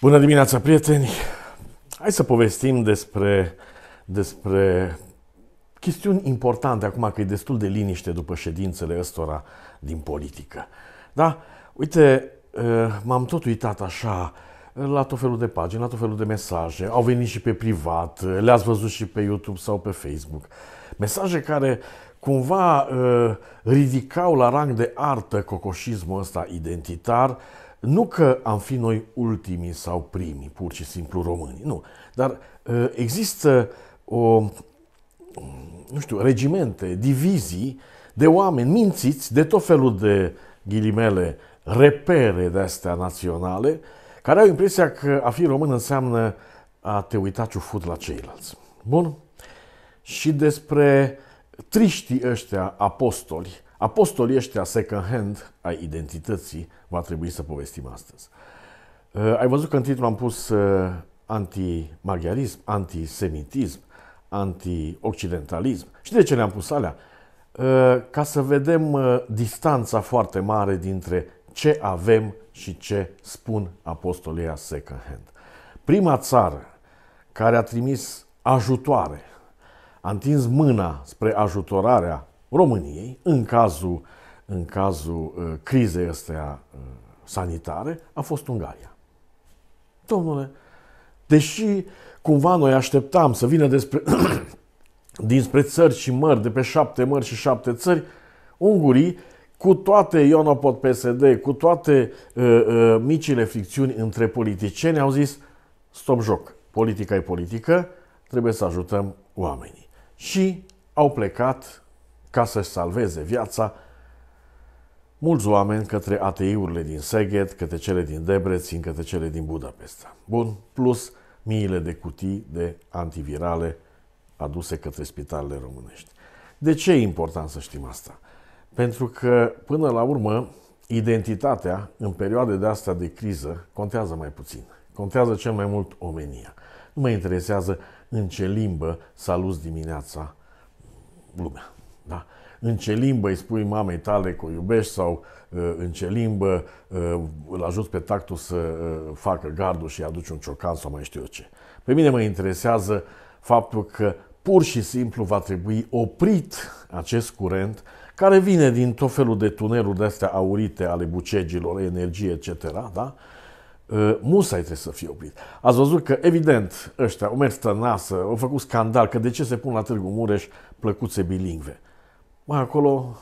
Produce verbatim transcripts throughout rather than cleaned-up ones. Bună dimineața, prieteni! Hai să povestim despre, despre chestiuni importante, acum că e destul de liniște după ședințele ăstora din politică. Da? Uite, m-am tot uitat așa la tot felul de pagini, la tot felul de mesaje. Au venit și pe privat, le-ați văzut și pe YouTube sau pe Facebook. Mesaje care cumva ridicau la rang de artă cocoșismul ăsta identitar. Nu că am fi noi ultimii sau primii, pur și simplu români, nu. Dar există o, nu știu, regimente, divizii de oameni mințiți de tot felul de, ghilimele, repere de-astea naționale, care au impresia că a fi român înseamnă a te uita ciufut la ceilalți. Bun? Și despre triștii ăștia apostoli, apostolii ăștia second hand ai identității, va trebui să povestim astăzi. Ai văzut că în titlu am pus anti-maghiarism, antisemitism, anti-occidentalism. Și de ce ne-am pus alea? Ca să vedem distanța foarte mare dintre ce avem și ce spun apostolii second hand. Prima țară care a trimis ajutoare, a întins mâna spre ajutorarea României, în cazul, în cazul uh, crizei astea uh, sanitare, a fost Ungaria. Domnule, deși cumva noi așteptam să vină despre, dinspre țări și mări, de pe șapte mări și șapte țări, ungurii, cu toate, eu nu pot P S D, cu toate uh, uh, micile fricțiuni între politicieni, au zis, stop joc, politica e politică, trebuie să ajutăm oamenii. Și au plecat ca să-și salveze viața mulți oameni către ateiurile din Szeged, către cele din Debrecen, către cele din Budapesta. Bun, plus miile de cutii de antivirale aduse către spitalele românești. De ce e important să știm asta? Pentru că, până la urmă, identitatea în perioade de astea de criză contează mai puțin. Contează cel mai mult omenia. Nu mă interesează în ce limbă saluți dimineața lumea. Da? În ce limbă îi spui mamei tale că o iubești sau uh, în ce limbă uh, îl ajuți pe tactul să uh, facă gardul și aduci un ciocan sau mai știu eu ce. Pe mine mă interesează faptul că pur și simplu va trebui oprit acest curent care vine din tot felul de tuneluri de-astea aurite ale bucegilor, energie, et cetera. Da? Uh, musai trebuie să fie oprit. Ați văzut că, evident, ăștia au mers strănasă, au făcut scandal, că de ce se pun la Târgu Mureș plăcuțe bilingve. Mai acolo,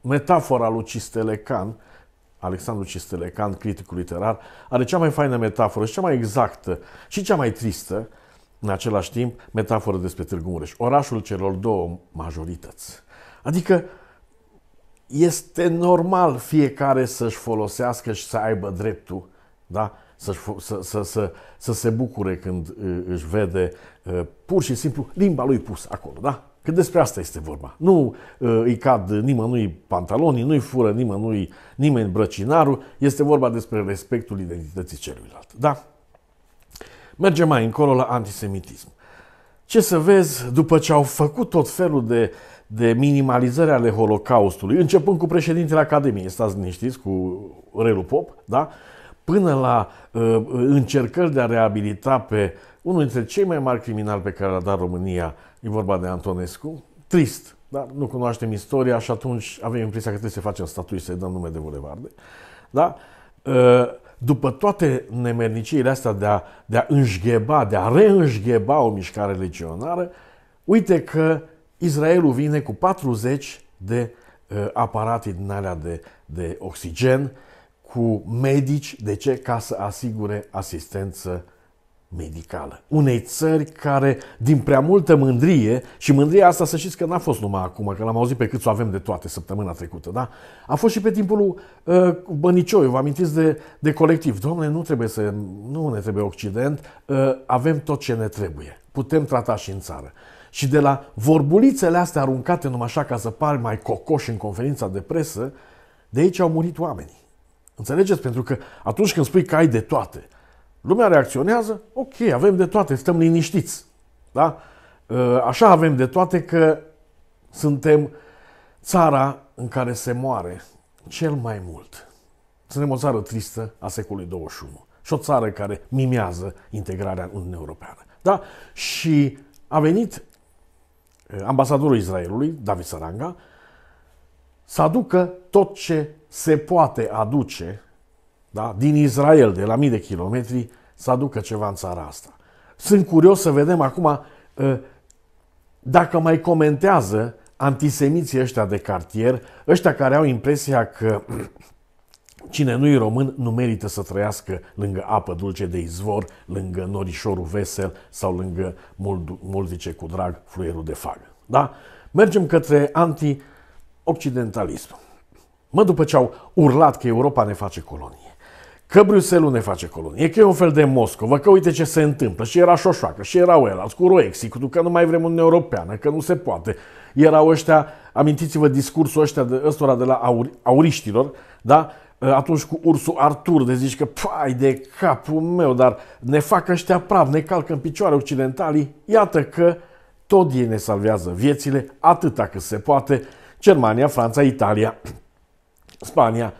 metafora lui Cistelecan, Alexandru Cistelecan, criticul literar, are cea mai faină metaforă și cea mai exactă și cea mai tristă, în același timp, metaforă despre Târgu Mureș. Orașul celor două majorități. Adică, este normal fiecare să-și folosească și să aibă dreptul, da? Să, să, să, să, să se bucure când își vede pur și simplu limba lui pus acolo, da? Că despre asta este vorba. Nu uh, îi cad nimănui pantalonii, nu-i fură nimănui, nimeni brăcinarul. Este vorba despre respectul identității celuilalt. Da? Mergem mai încolo la antisemitism. Ce să vezi după ce au făcut tot felul de, de minimalizări ale Holocaustului, începând cu președintele Academiei, stați liniștiți, cu Relu Pop, da? Până la uh, încercări de a reabilita pe unul dintre cei mai mari criminali pe care l-a dat România, e vorba de Antonescu. Trist, dar nu cunoaștem istoria și atunci avem impresia că trebuie să facem statui și să-i dăm nume de bulevarde. Da? După toate nemerniciile astea de a, de a înșgheba, de a reînșgheba o mișcare legionară, uite că Israelul vine cu patruzeci de aparate din alea de, de oxigen, cu medici, de ce? Ca să asigure asistență medicală. Unei țări care, din prea multă mândrie, și mândria asta să știți că n-a fost numai acum, că l-am auzit pe cât o avem de toate săptămâna trecută, da? A fost și pe timpul lui uh, Bănicioiu, vă amintiți de, de colectiv. Doamne, nu trebuie să, nu ne trebuie Occident, uh, avem tot ce ne trebuie. Putem trata și în țară. Și de la vorbulițele astea aruncate numai așa ca să pari mai cocoși în conferința de presă, de aici au murit oamenii. Înțelegeți? Pentru că atunci când spui că ai de toate, lumea reacționează, ok, avem de toate, stăm liniștiți. Da? Așa avem de toate că suntem țara în care se moare cel mai mult. Suntem o țară tristă a secolului douăzeci și unu. și o țară care mimează integrarea în Uniunea Europeană. Da? Și a venit ambasadorul Israelului, David Saranga, să aducă tot ce se poate aduce, da? Din Israel, de la mii de kilometri, să aducă ceva în țara asta. Sunt curios să vedem acum dacă mai comentează antisemiții ăștia de cartier, ăștia care au impresia că cine nu-i român nu merită să trăiască lângă apă dulce de izvor, lângă norișorul vesel sau lângă, mult zice cu drag, fluierul de fagă. Da? Mergem către anti-occidentalism. Mă, după ce au urlat că Europa ne face colonie, că Bruxelles ne face colonie, că e un fel de Moscova, că uite ce se întâmplă, și era Șoșoacă, și erau elați cu Roexi, cu că nu mai vrem Uniunea Europeană, că nu se poate. Erau ăștia, amintiți-vă discursul ăștia de, ăstora de la aur, auriștilor, da? Atunci cu ursul Artur, de zici că pai de capul meu, dar ne fac ăștia praf, ne calcă în picioare occidentalii, iată că tot ei ne salvează viețile, atâta cât se poate, Germania, Franța, Italia, Spania,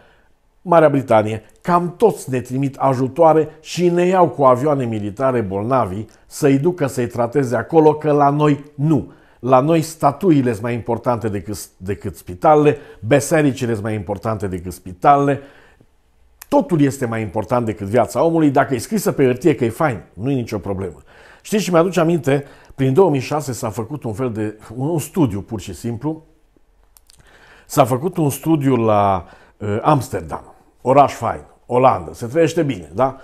Marea Britanie, cam toți ne trimit ajutoare și ne iau cu avioane militare bolnavii să-i ducă să-i trateze acolo, că la noi nu. La noi statuile sunt mai importante decât, decât spitalele, bisericile sunt mai importante decât spitalele, totul este mai important decât viața omului. Dacă e scrisă pe hârtie că e fain, nu e nicio problemă. Știți, și mi-aduce aminte, prin două mii șase s-a făcut un fel de un studiu, pur și simplu, s-a făcut un studiu la uh, Amsterdam. Oraș fain, Olanda, se trăiește bine, da?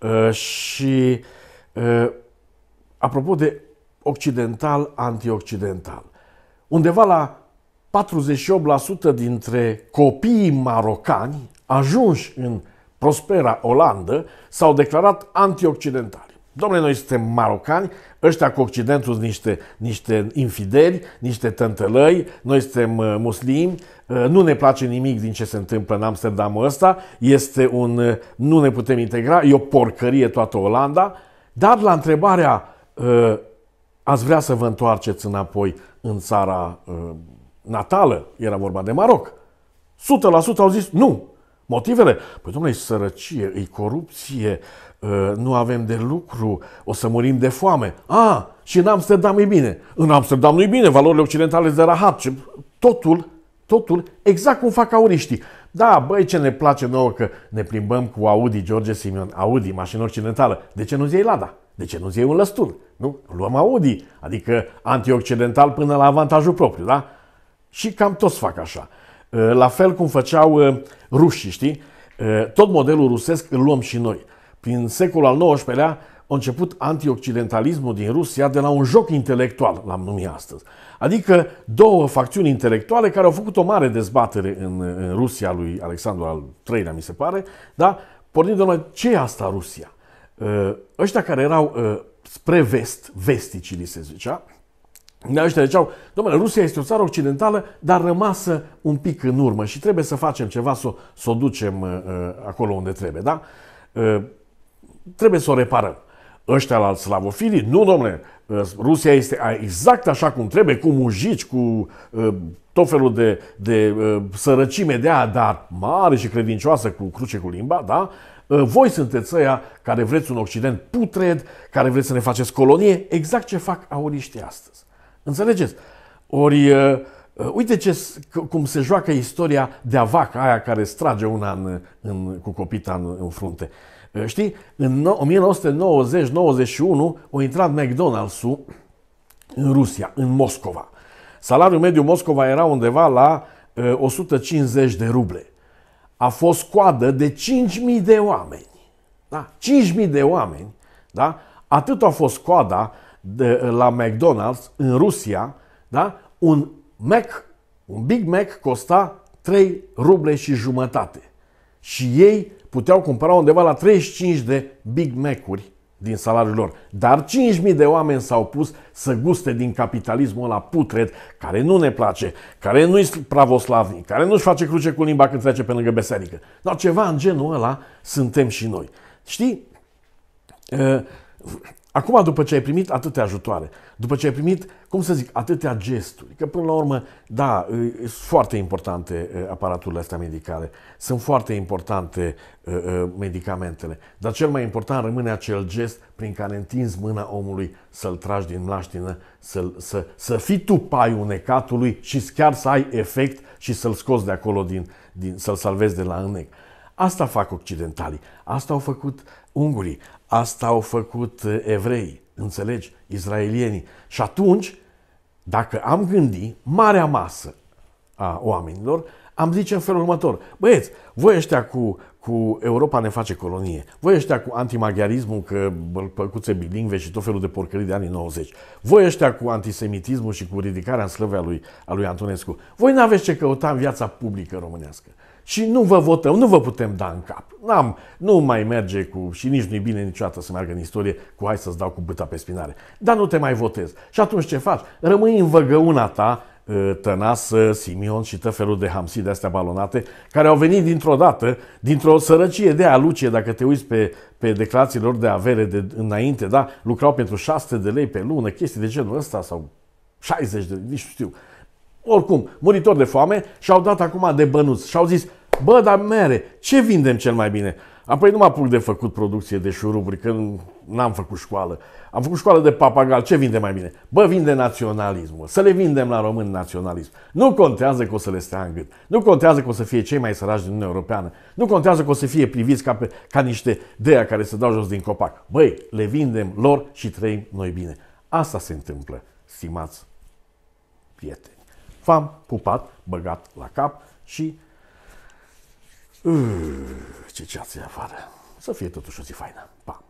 Uh, și, uh, apropo de occidental-antioccidental, undeva la patruzeci și opt la sută dintre copiii marocani ajunși în prospera Olandă s-au declarat antioccidentali. Dom'le, noi suntem marocani, ăștia cu Occidentul sunt niște, niște infideli, niște tântălăi, noi suntem muslimi, nu ne place nimic din ce se întâmplă în Amsterdamul ăsta, este un, nu ne putem integra, e o porcărie toată Olanda, dar la întrebarea ați vrea să vă întoarceți înapoi în țara natală, era vorba de Maroc, o sută la sută au zis nu. Motivele? Păi, dom'le, e sărăcie, e corupție, nu avem de lucru, o să murim de foame. A, și în Amsterdam e bine. În Amsterdam nu e bine, valorile occidentale de rahat. Totul, totul, exact cum fac auriștii. Da, băi, ce ne place nouă că ne plimbăm cu Audi, George Simion, Audi, mașină occidentală. De ce nu-ți iei Lada? De ce nu-ți iei un lăstul? Nu? Luăm Audi, adică antioccidental până la avantajul propriu, da? Și cam toți fac așa. La fel cum făceau rușii, știi? Tot modelul rusesc îl luăm și noi. Prin secolul al nouăsprezelea-lea a început antioccidentalismul din Rusia de la un joc intelectual, l-am numit astăzi. Adică două facțiuni intelectuale care au făcut o mare dezbatere în Rusia lui Alexandru al treilea-lea, mi se pare, da? Pornind de noi, ce e asta Rusia? Ăștia care erau spre vest, vesticii li se zicea, ăștia ziceau, domnule, Rusia este o țară occidentală, dar rămasă un pic în urmă și trebuie să facem ceva, să, să o ducem acolo unde trebuie, da? Trebuie să o reparăm. Ăștia la slavofilii, nu, domnule, Rusia este exact așa cum trebuie, cu mujici, cu tot felul de, de sărăcime de aia, dar mare și credincioasă, cu cruce cu limba, da? Voi sunteți ăia care vreți un Occident putred, care vreți să ne faceți colonie, exact ce fac auriștii astăzi. Înțelegeți? Ori, uite ce, cum se joacă istoria de-a vaca aia care strage una în, în, cu copita în, în frunte. Știi? În o mie nouă sute nouăzeci - nouăzeci și unu a intrat McDonald's-ul în Rusia, în Moscova. Salariul mediu Moscova era undeva la o sută cincizeci de ruble. A fost coadă de cinci mii de oameni. Da? cinci mii de oameni. Da? Atât a fost coada de, la McDonald's în Rusia. Da? Un Mac, un Big Mac costa trei ruble și jumătate. Și ei puteau cumpăra undeva la treizeci și cinci de Big Mac-uri din salariul lor. Dar cinci mii de oameni s-au pus să guste din capitalismul ăla putred, care nu ne place, care nu-i pravoslavnic, care nu-și face cruce cu limba când trece pe lângă biserică. Dar ceva în genul ăla suntem și noi. Știi? Acum, după ce ai primit atâtea ajutoare, după ce ai primit, cum să zic, atâtea gesturi, că până la urmă, da, sunt foarte importante aparaturile astea medicale, sunt foarte importante medicamentele, dar cel mai important rămâne acel gest prin care întinzi mâna omului să-l tragi din mlaștină, să, să, să fii tu paiul necatului și chiar să ai efect și să-l scoți de acolo, din, din, să-l salvezi de la înnec. Asta fac occidentalii, asta au făcut ungurii, asta au făcut evreii, înțelegi, izraelienii. Și atunci, dacă am gândit, marea masă a oamenilor, am zice în felul următor: băieți, voi ăștia cu, cu Europa ne face colonie, voi ăștia cu antimaghiarismul, că păcuțe bilingve și tot felul de porcării de anii nouăzeci, voi ăștia cu antisemitismul și cu ridicarea în slăvea lui, a lui Antonescu, voi n-aveți ce căuta în viața publică românească. Și nu vă votăm, nu vă putem da în cap. N-am, nu mai merge cu, și nici nu-i bine niciodată să meargă în istorie cu hai să-ți dau cu bâta pe spinare. Dar nu te mai votez. Și atunci ce faci? Rămâi în văgăuna ta, Tănasă, Simion și tot felul de hamsii de-astea balonate, care au venit dintr-o dată, dintr-o sărăcie de alucie, dacă te uiți pe, pe declarațiile lor de avere de înainte, da? Lucrau pentru șase sute de lei pe lună, chestii de genul ăsta, sau șaizeci de lei, nici nu știu. Oricum, muritori de foame, și-au dat acum de bănuți și-au zis: bă, dar mere, ce vindem cel mai bine? Apoi nu mă apuc de făcut producție de șuruburi, că n-am făcut școală. Am făcut școală de papagal, ce vinde mai bine? Bă, vinde naționalismul, să le vindem la români naționalism. Nu contează că o să le stea în gât, nu contează că o să fie cei mai săraci din Uniunea Europeană, nu contează că o să fie priviți ca, pe, ca niște deia care se dau jos din copac. Băi, le vindem lor și trăim noi bine. Asta se întâmplă, stimați prieteni. V-am pupat, băgat la cap și Uuu, ce ceață e afară. Să fie totuși o zi faină. Pa!